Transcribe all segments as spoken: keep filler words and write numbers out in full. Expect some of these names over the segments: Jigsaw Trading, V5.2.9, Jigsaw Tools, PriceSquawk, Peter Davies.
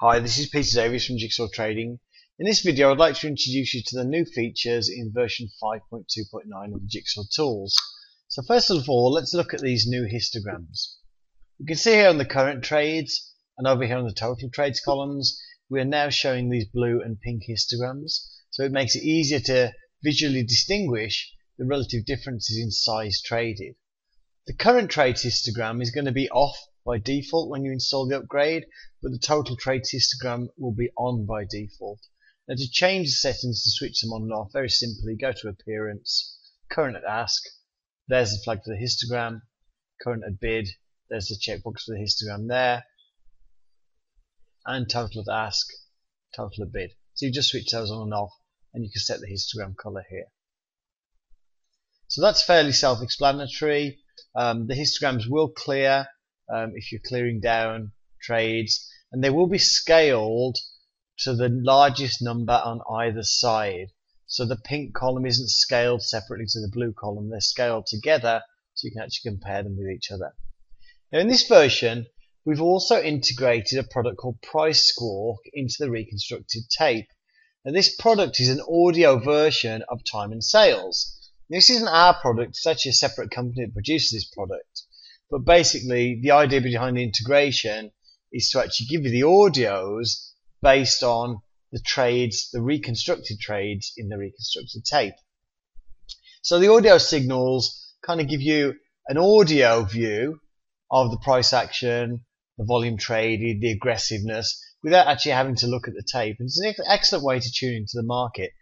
Hi, this is Peter Davies from Jigsaw Trading. In this video I'd like to introduce you to the new features in version five point two point nine of Jigsaw Tools. So first of all, let's look at these new histograms. You can see here on the current trades and over here on the total trades columns we are now showing these blue and pink histograms, so it makes it easier to visually distinguish the relative differences in size traded. The current trades histogram is going to be off by default when you install the upgrade, but the total trades histogram will be on by default. Now to change the settings to switch them on and off, very simply go to Appearance, Current at Ask, there's the flag for the histogram, Current at Bid, there's the checkbox for the histogram there, and Total at Ask, Total at Bid. So you just switch those on and off and you can set the histogram color here. So that's fairly self-explanatory. Um, the histograms will clear Um, if you're clearing down trades, and they will be scaled to the largest number on either side. So the pink column isn't scaled separately to the blue column, they're scaled together so you can actually compare them with each other. Now in this version we've also integrated a product called PriceSquawk into the reconstructed tape. Now this product is an audio version of Time and Sales. This isn't our product, it's actually a separate company that produces this product. But basically, the idea behind the integration is to actually give you the audios based on the trades, the reconstructed trades in the reconstructed tape. So the audio signals kind of give you an audio view of the price action, the volume traded, the aggressiveness, without actually having to look at the tape. And it's an excellent way to tune into the market.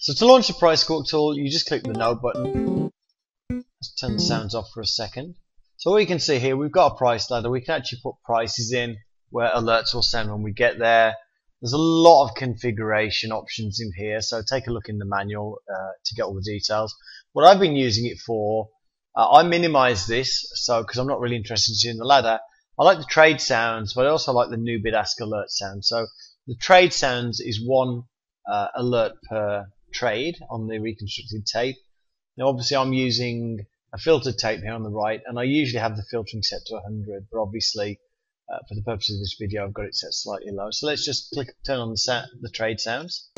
So to launch the PriceSquawk tool, you just click the No button. Let's turn the sounds off for a second. So what you can see here, we've got a price ladder. We can actually put prices in where alerts will send when we get there. There's a lot of configuration options in here, so take a look in the manual uh, to get all the details. What I've been using it for, uh, I minimize this so because I'm not really interested in seeing the ladder. I like the trade sounds, but I also like the new bid ask alert sound. So the trade sounds is one uh, alert per trade on the reconstructed tape. Now obviously I'm using a filtered tape here on the right, and I usually have the filtering set to one hundred, but obviously uh, for the purposes of this video I've got it set slightly lower. So let's just click turn on the, the trade sounds.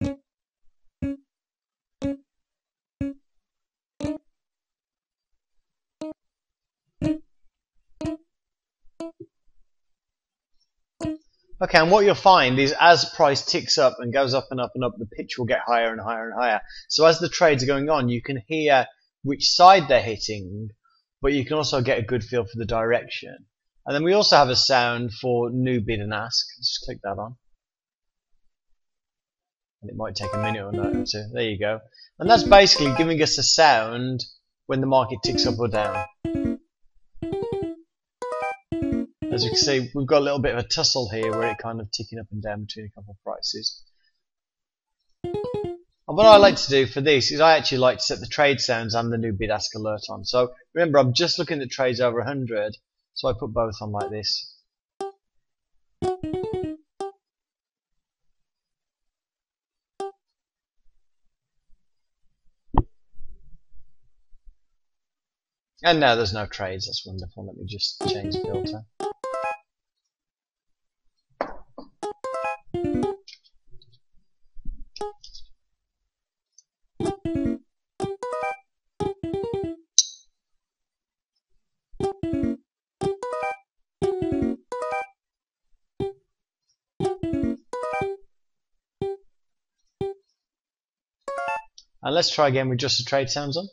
Okay, and what you'll find is as price ticks up and goes up and up and up, the pitch will get higher and higher and higher. So as the trades are going on, you can hear which side they're hitting, but you can also get a good feel for the direction. And then we also have a sound for new bid and ask. Let's just click that on. And it might take a minute or no, so there you go. And that's basically giving us a sound when the market ticks up or down. As you can see, we've got a little bit of a tussle here where it kind of ticking up and down between a couple of prices. And what I like to do for this is I actually like to set the trade sounds and the new bid ask alert on. So remember, I'm just looking at trades over one hundred, so I put both on like this. And now there's no trades, that's wonderful. Let me just change the filter. And let's try again with just the trade sounds on.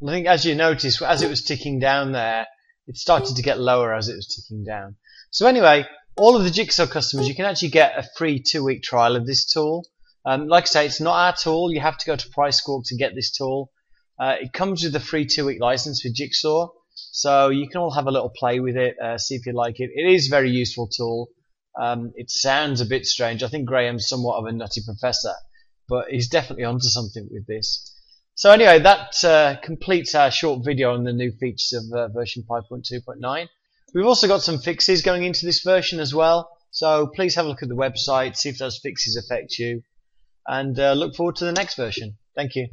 And I think as you notice, as it was ticking down there, it started to get lower as it was ticking down. So anyway, all of the Jigsaw customers, you can actually get a free two-week trial of this tool. Um, like I say, it's not our tool. You have to go to PriceSquawk to get this tool. Uh, it comes with a free two-week license with Jigsaw, so you can all have a little play with it, uh, see if you like it. It is a very useful tool. Um, it sounds a bit strange. I think Graham's somewhat of a nutty professor, but he's definitely onto something with this. So anyway, that uh, completes our short video on the new features of uh, version five point two point nine. We've also got some fixes going into this version as well, so please have a look at the website, see if those fixes affect you, and uh, look forward to the next version. Thank you.